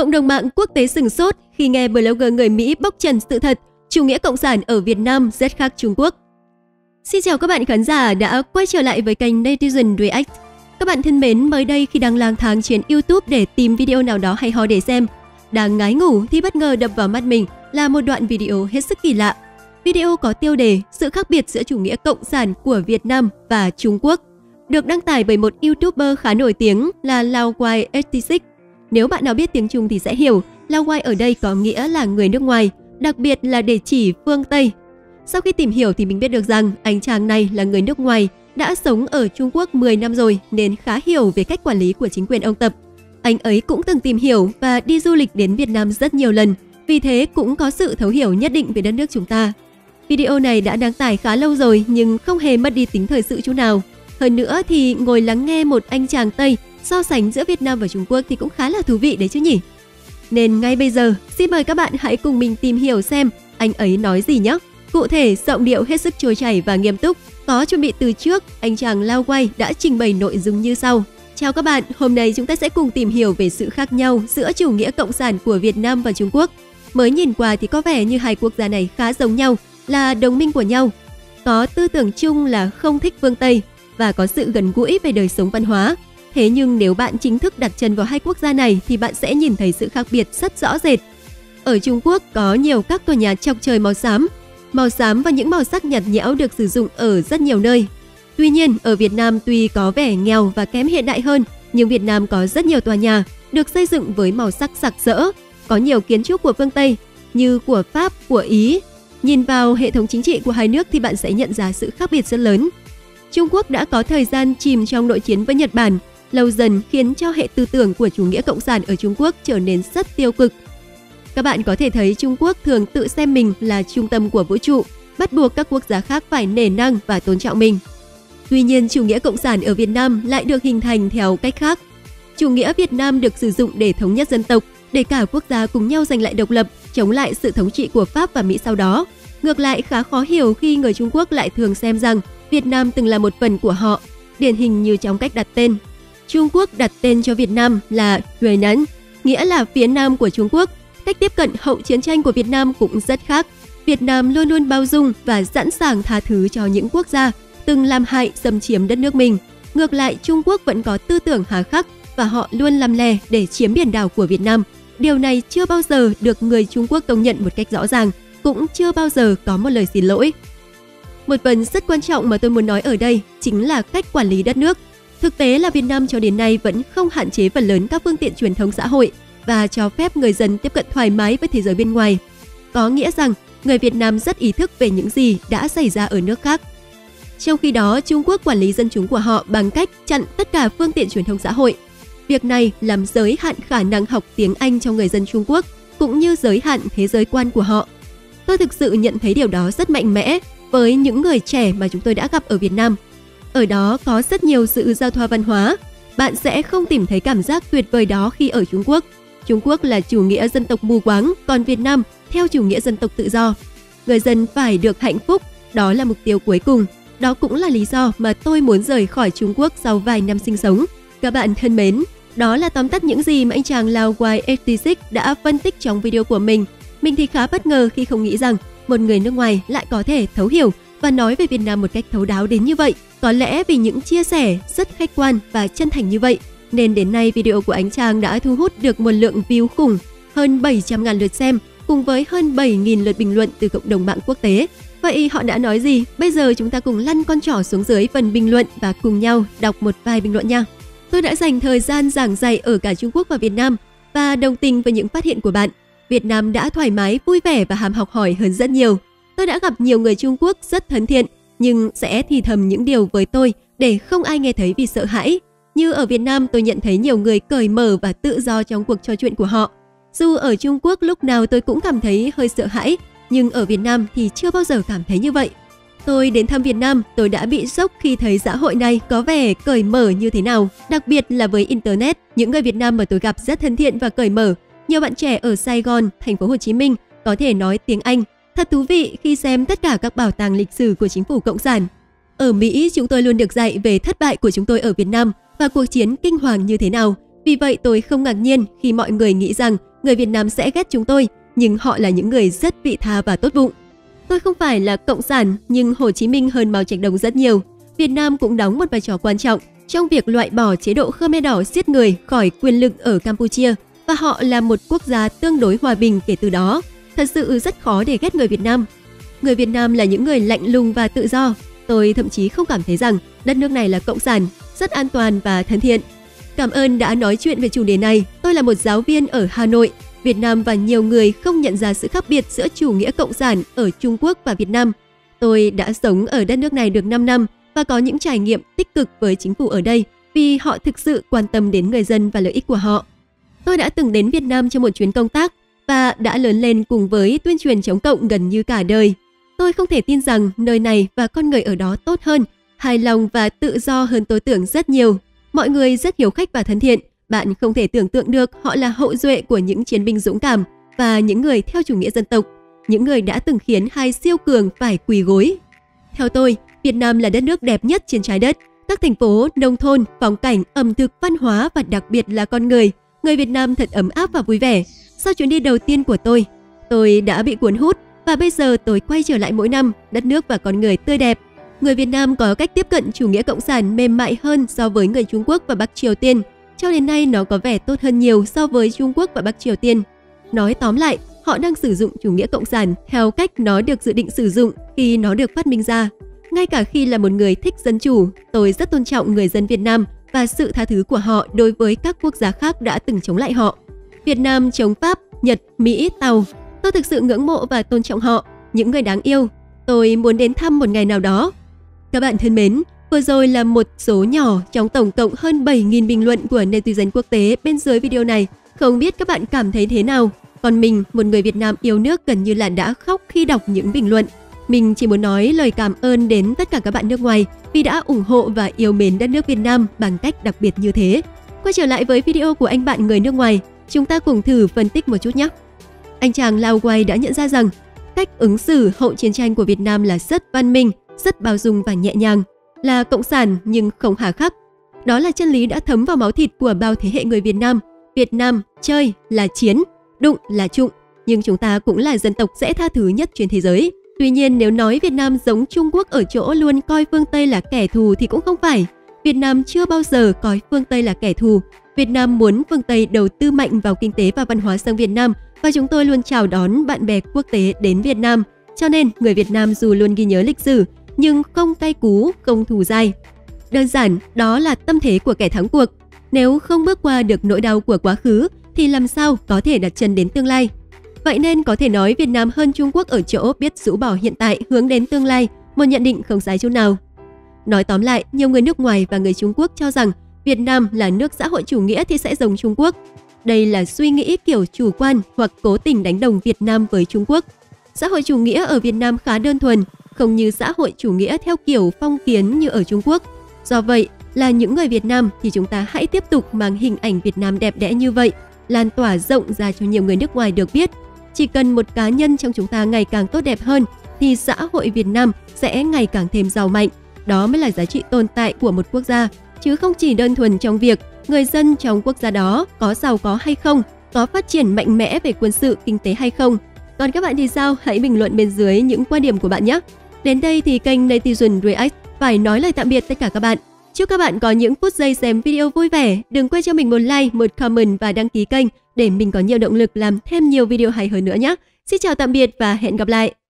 Cộng đồng mạng quốc tế sửng sốt khi nghe blogger người Mỹ bóc trần sự thật chủ nghĩa cộng sản ở Việt Nam rất khác Trung Quốc. Xin chào các bạn khán giả đã quay trở lại với kênh Netizen React. Các bạn thân mến, mới đây khi đang lang thang trên YouTube để tìm video nào đó hay ho để xem, đang ngái ngủ thì bất ngờ đập vào mắt mình là một đoạn video hết sức kỳ lạ. Video có tiêu đề Sự khác biệt giữa chủ nghĩa cộng sản của Việt Nam và Trung Quốc, được đăng tải bởi một YouTuber khá nổi tiếng là Laowai86. Nếu bạn nào biết tiếng Trung thì sẽ hiểu, Laowai ở đây có nghĩa là người nước ngoài, đặc biệt là để chỉ phương Tây. Sau khi tìm hiểu thì mình biết được rằng anh chàng này là người nước ngoài, đã sống ở Trung Quốc 10 năm rồi nên khá hiểu về cách quản lý của chính quyền ông Tập. Anh ấy cũng từng tìm hiểu và đi du lịch đến Việt Nam rất nhiều lần, vì thế cũng có sự thấu hiểu nhất định về đất nước chúng ta. Video này đã đăng tải khá lâu rồi nhưng không hề mất đi tính thời sự chút nào. Hơn nữa thì ngồi lắng nghe một anh chàng Tây so sánh giữa Việt Nam và Trung Quốc thì cũng khá là thú vị đấy chứ nhỉ. Nên ngay bây giờ, xin mời các bạn hãy cùng mình tìm hiểu xem anh ấy nói gì nhé. Cụ thể, giọng điệu hết sức trôi chảy và nghiêm túc, có chuẩn bị từ trước, anh chàng Laowai đã trình bày nội dung như sau. Chào các bạn, hôm nay chúng ta sẽ cùng tìm hiểu về sự khác nhau giữa chủ nghĩa cộng sản của Việt Nam và Trung Quốc. Mới nhìn qua thì có vẻ như hai quốc gia này khá giống nhau, là đồng minh của nhau, có tư tưởng chung là không thích phương Tây và có sự gần gũi về đời sống văn hóa. Thế nhưng nếu bạn chính thức đặt chân vào hai quốc gia này thì bạn sẽ nhìn thấy sự khác biệt rất rõ rệt. Ở Trung Quốc có nhiều các tòa nhà chọc trời màu xám. Màu xám và những màu sắc nhạt nhẽo được sử dụng ở rất nhiều nơi. Tuy nhiên, ở Việt Nam tuy có vẻ nghèo và kém hiện đại hơn, nhưng Việt Nam có rất nhiều tòa nhà được xây dựng với màu sắc sặc sỡ, có nhiều kiến trúc của phương Tây như của Pháp, của Ý. Nhìn vào hệ thống chính trị của hai nước thì bạn sẽ nhận ra sự khác biệt rất lớn. Trung Quốc đã có thời gian chìm trong nội chiến với Nhật Bản, lâu dần khiến cho hệ tư tưởng của chủ nghĩa cộng sản ở Trung Quốc trở nên rất tiêu cực. Các bạn có thể thấy Trung Quốc thường tự xem mình là trung tâm của vũ trụ, bắt buộc các quốc gia khác phải nể năng và tôn trọng mình. Tuy nhiên, chủ nghĩa cộng sản ở Việt Nam lại được hình thành theo cách khác. Chủ nghĩa Việt Nam được sử dụng để thống nhất dân tộc, để cả quốc gia cùng nhau giành lại độc lập, chống lại sự thống trị của Pháp và Mỹ sau đó. Ngược lại, khá khó hiểu khi người Trung Quốc lại thường xem rằng Việt Nam từng là một phần của họ, điển hình như trong cách đặt tên. Trung Quốc đặt tên cho Việt Nam là Huế Nắn, nghĩa là phía nam của Trung Quốc. Cách tiếp cận hậu chiến tranh của Việt Nam cũng rất khác. Việt Nam luôn luôn bao dung và sẵn sàng tha thứ cho những quốc gia từng làm hại xâm chiếm đất nước mình. Ngược lại, Trung Quốc vẫn có tư tưởng hà khắc và họ luôn làm lè để chiếm biển đảo của Việt Nam. Điều này chưa bao giờ được người Trung Quốc công nhận một cách rõ ràng, cũng chưa bao giờ có một lời xin lỗi. Một phần rất quan trọng mà tôi muốn nói ở đây chính là cách quản lý đất nước. Thực tế là Việt Nam cho đến nay vẫn không hạn chế phần lớn các phương tiện truyền thông xã hội và cho phép người dân tiếp cận thoải mái với thế giới bên ngoài. Có nghĩa rằng người Việt Nam rất ý thức về những gì đã xảy ra ở nước khác. Trong khi đó, Trung Quốc quản lý dân chúng của họ bằng cách chặn tất cả phương tiện truyền thông xã hội. Việc này làm giới hạn khả năng học tiếng Anh cho người dân Trung Quốc cũng như giới hạn thế giới quan của họ. Tôi thực sự nhận thấy điều đó rất mạnh mẽ với những người trẻ mà chúng tôi đã gặp ở Việt Nam. Ở đó có rất nhiều sự giao thoa văn hóa. Bạn sẽ không tìm thấy cảm giác tuyệt vời đó khi ở Trung Quốc. Trung Quốc là chủ nghĩa dân tộc mù quáng, còn Việt Nam theo chủ nghĩa dân tộc tự do. Người dân phải được hạnh phúc, đó là mục tiêu cuối cùng. Đó cũng là lý do mà tôi muốn rời khỏi Trung Quốc sau vài năm sinh sống. Các bạn thân mến, đó là tóm tắt những gì mà anh chàng Laowai86 đã phân tích trong video của mình. Mình thì khá bất ngờ khi không nghĩ rằng một người nước ngoài lại có thể thấu hiểu và nói về Việt Nam một cách thấu đáo đến như vậy. Có lẽ vì những chia sẻ rất khách quan và chân thành như vậy, nên đến nay video của anh chàng đã thu hút được một lượng view khủng, hơn 700.000 lượt xem cùng với hơn 7.000 lượt bình luận từ cộng đồng mạng quốc tế. Vậy họ đã nói gì? Bây giờ chúng ta cùng lăn con trỏ xuống dưới phần bình luận và cùng nhau đọc một vài bình luận nha. Tôi đã dành thời gian giảng dạy ở cả Trung Quốc và Việt Nam và đồng tình với những phát hiện của bạn. Việt Nam đã thoải mái, vui vẻ và ham học hỏi hơn rất nhiều. Tôi đã gặp nhiều người Trung Quốc rất thân thiện nhưng sẽ thì thầm những điều với tôi để không ai nghe thấy vì sợ hãi. Như ở Việt Nam, tôi nhận thấy nhiều người cởi mở và tự do trong cuộc trò chuyện của họ. Dù ở Trung Quốc lúc nào tôi cũng cảm thấy hơi sợ hãi, nhưng ở Việt Nam thì chưa bao giờ cảm thấy như vậy. Tôi đến thăm Việt Nam, tôi đã bị sốc khi thấy xã hội này có vẻ cởi mở như thế nào. Đặc biệt là với Internet, những người Việt Nam mà tôi gặp rất thân thiện và cởi mở. Nhiều bạn trẻ ở Sài Gòn, thành phố Hồ Chí Minh có thể nói tiếng Anh. Thật thú vị khi xem tất cả các bảo tàng lịch sử của chính phủ Cộng sản. Ở Mỹ, chúng tôi luôn được dạy về thất bại của chúng tôi ở Việt Nam và cuộc chiến kinh hoàng như thế nào. Vì vậy, tôi không ngạc nhiên khi mọi người nghĩ rằng người Việt Nam sẽ ghét chúng tôi, nhưng họ là những người rất vị tha và tốt bụng. Tôi không phải là cộng sản, nhưng Hồ Chí Minh hơn Mao Trạch Đông rất nhiều. Việt Nam cũng đóng một vai trò quan trọng trong việc loại bỏ chế độ Khmer Đỏ siết người khỏi quyền lực ở Campuchia, và họ là một quốc gia tương đối hòa bình kể từ đó. Thật sự rất khó để ghét người Việt Nam. Người Việt Nam là những người lạnh lùng và tự do. Tôi thậm chí không cảm thấy rằng đất nước này là cộng sản, rất an toàn và thân thiện. Cảm ơn đã nói chuyện về chủ đề này. Tôi là một giáo viên ở Hà Nội, Việt Nam, và nhiều người không nhận ra sự khác biệt giữa chủ nghĩa cộng sản ở Trung Quốc và Việt Nam. Tôi đã sống ở đất nước này được 5 năm và có những trải nghiệm tích cực với chính phủ ở đây vì họ thực sự quan tâm đến người dân và lợi ích của họ. Tôi đã từng đến Việt Nam cho một chuyến công tác và đã lớn lên cùng với tuyên truyền chống cộng gần như cả đời. Tôi không thể tin rằng nơi này và con người ở đó tốt hơn, hài lòng và tự do hơn tôi tưởng rất nhiều. Mọi người rất hiếu khách và thân thiện. Bạn không thể tưởng tượng được họ là hậu duệ của những chiến binh dũng cảm và những người theo chủ nghĩa dân tộc, những người đã từng khiến hai siêu cường phải quỳ gối. Theo tôi, Việt Nam là đất nước đẹp nhất trên trái đất. Các thành phố, nông thôn, phong cảnh, ẩm thực, văn hóa và đặc biệt là con người. Người Việt Nam thật ấm áp và vui vẻ. Sau chuyến đi đầu tiên của tôi đã bị cuốn hút và bây giờ tôi quay trở lại mỗi năm, đất nước và con người tươi đẹp. Người Việt Nam có cách tiếp cận chủ nghĩa cộng sản mềm mại hơn so với người Trung Quốc và Bắc Triều Tiên. Cho đến nay nó có vẻ tốt hơn nhiều so với Trung Quốc và Bắc Triều Tiên. Nói tóm lại, họ đang sử dụng chủ nghĩa cộng sản theo cách nó được dự định sử dụng khi nó được phát minh ra. Ngay cả khi là một người thích dân chủ, tôi rất tôn trọng người dân Việt Nam và sự tha thứ của họ đối với các quốc gia khác đã từng chống lại họ. Việt Nam chống Pháp, Nhật, Mỹ, Tàu. Tôi thực sự ngưỡng mộ và tôn trọng họ, những người đáng yêu. Tôi muốn đến thăm một ngày nào đó. Các bạn thân mến, vừa rồi là một số nhỏ trong tổng cộng hơn 7.000 bình luận của Netizen quốc tế bên dưới video này. Không biết các bạn cảm thấy thế nào? Còn mình, một người Việt Nam yêu nước, gần như là đã khóc khi đọc những bình luận. Mình chỉ muốn nói lời cảm ơn đến tất cả các bạn nước ngoài vì đã ủng hộ và yêu mến đất nước Việt Nam bằng cách đặc biệt như thế. Quay trở lại với video của anh bạn người nước ngoài, chúng ta cùng thử phân tích một chút nhé. Anh chàng Laowai đã nhận ra rằng cách ứng xử hậu chiến tranh của Việt Nam là rất văn minh, rất bao dung và nhẹ nhàng, là cộng sản nhưng không hà khắc. Đó là chân lý đã thấm vào máu thịt của bao thế hệ người Việt Nam. Việt Nam chơi là chiến, đụng là trụng, nhưng chúng ta cũng là dân tộc dễ tha thứ nhất trên thế giới. Tuy nhiên, nếu nói Việt Nam giống Trung Quốc ở chỗ luôn coi phương Tây là kẻ thù thì cũng không phải. Việt Nam chưa bao giờ coi phương Tây là kẻ thù. Việt Nam muốn phương Tây đầu tư mạnh vào kinh tế và văn hóa sang Việt Nam, và chúng tôi luôn chào đón bạn bè quốc tế đến Việt Nam. Cho nên, người Việt Nam dù luôn ghi nhớ lịch sử, nhưng không cay cú, không thù dai. Đơn giản, đó là tâm thế của kẻ thắng cuộc. Nếu không bước qua được nỗi đau của quá khứ, thì làm sao có thể đặt chân đến tương lai? Vậy nên có thể nói Việt Nam hơn Trung Quốc ở chỗ biết rũ bỏ hiện tại hướng đến tương lai, một nhận định không sai chút nào. Nói tóm lại, nhiều người nước ngoài và người Trung Quốc cho rằng Việt Nam là nước xã hội chủ nghĩa thì sẽ giống Trung Quốc. Đây là suy nghĩ kiểu chủ quan hoặc cố tình đánh đồng Việt Nam với Trung Quốc. Xã hội chủ nghĩa ở Việt Nam khá đơn thuần, không như xã hội chủ nghĩa theo kiểu phong kiến như ở Trung Quốc. Do vậy, là những người Việt Nam thì chúng ta hãy tiếp tục mang hình ảnh Việt Nam đẹp đẽ như vậy, lan tỏa rộng ra cho nhiều người nước ngoài được biết. Chỉ cần một cá nhân trong chúng ta ngày càng tốt đẹp hơn thì xã hội Việt Nam sẽ ngày càng thêm giàu mạnh. Đó mới là giá trị tồn tại của một quốc gia, chứ không chỉ đơn thuần trong việc người dân trong quốc gia đó có giàu có hay không, có phát triển mạnh mẽ về quân sự, kinh tế hay không. Còn các bạn thì sao? Hãy bình luận bên dưới những quan điểm của bạn nhé! Đến đây thì kênh Netizen React phải nói lời tạm biệt tất cả các bạn. Chúc các bạn có những phút giây xem video vui vẻ. Đừng quên cho mình một like, một comment và đăng ký kênh để mình có nhiều động lực làm thêm nhiều video hay hơn nữa nhé. Xin chào tạm biệt và hẹn gặp lại!